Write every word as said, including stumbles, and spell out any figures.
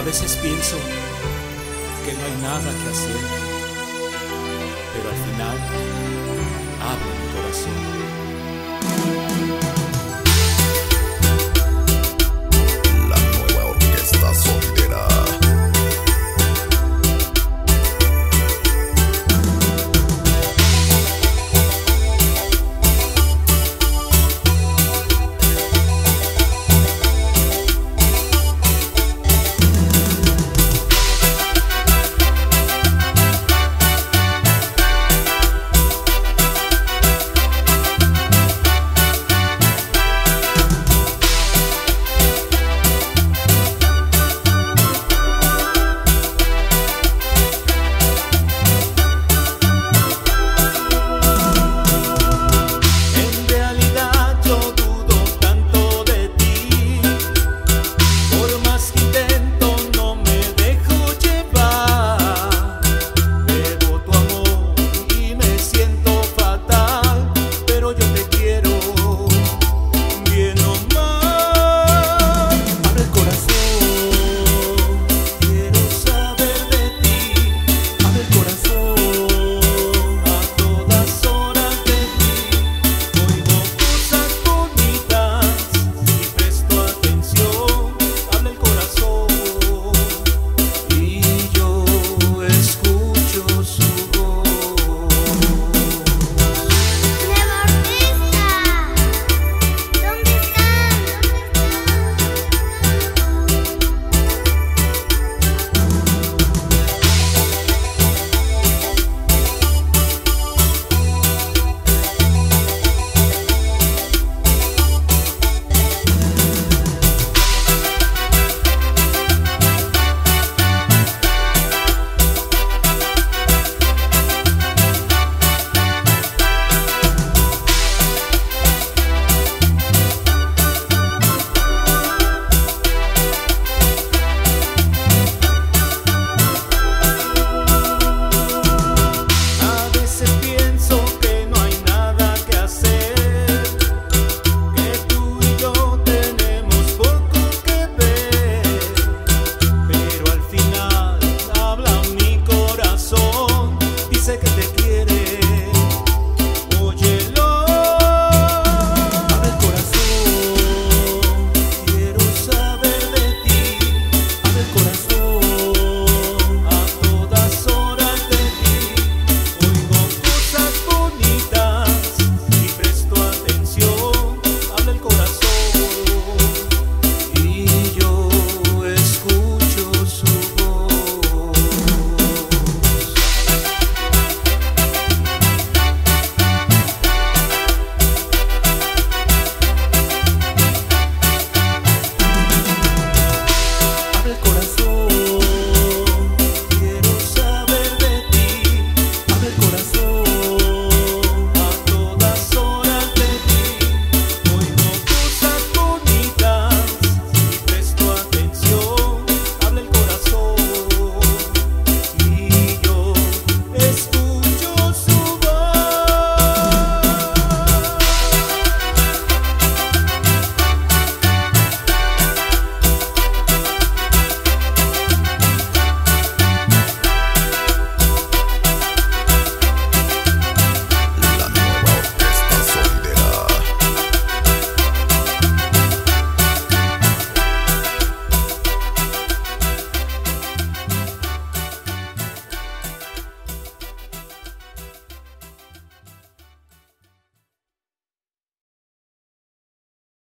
A veces pienso que no hay nada que hacer, pero al final habla mi corazón.